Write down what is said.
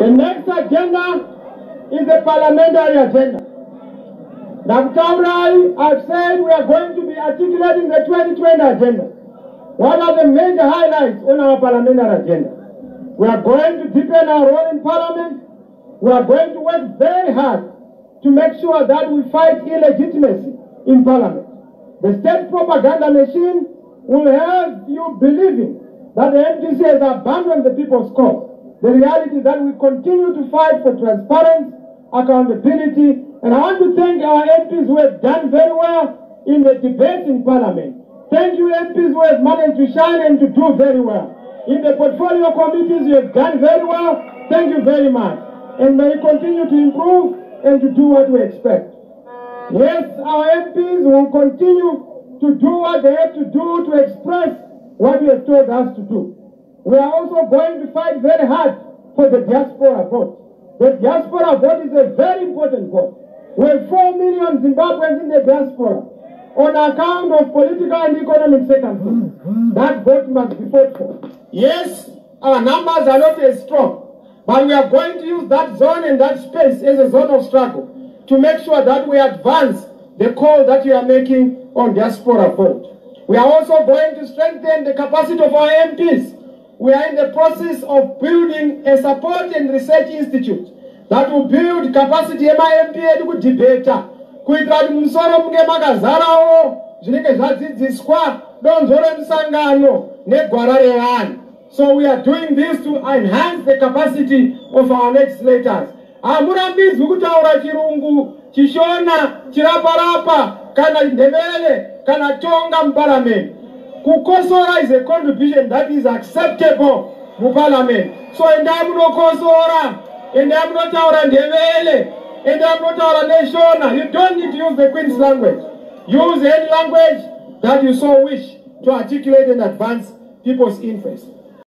The next agenda is the parliamentary agenda. Dr. Amrai has said we are going to be articulating the 2020 agenda. What are the major highlights on our parliamentary agenda? We are going to deepen our role in parliament. We are going to work very hard to make sure that we fight illegitimacy in parliament. The state propaganda machine will have you believing that the MDC has abandoned the people's cause. The reality is that we continue to fight for transparency, accountability, and I want to thank our MPs who have done very well in the debates in Parliament. Thank you MPs who have managed to shine and to do very well. In the portfolio committees you have done very well. Thank you very much. And may you continue to improve and to do what we expect. Yes, our MPs will continue to do what they have to do to express what you have told us to do. We are also going to fight very hard for the diaspora vote. The diaspora vote is a very important vote. We have 4 million Zimbabweans in the diaspora on account of political and economic circumstances. That vote must be fought for. Yes, our numbers are not as strong, but we are going to use that zone and that space as a zone of struggle to make sure that we advance the call that we are making on diaspora vote. We are also going to strengthen the capacity of our MPs. We are in the process of building a support and research institute that will build capacity MIMPA to debate. Kuitira kuti musoro munge makazarawo zvinenge zvadzidziswa donzvo remusangano negwara revanhu. So we are doing this to enhance the capacity of our legislators. Hamurambidzwi kutaura chirungu, chishona, chiraparapa, kana ndebele, kana tonga muparamendi. Kukosora is a contribution that is acceptable in Parliament. So Indamu Kosora, Indamu Ndebele, Indamu Nation. You don't need to use the Queen's language. Use any language that you so wish to articulate and advance people's interests.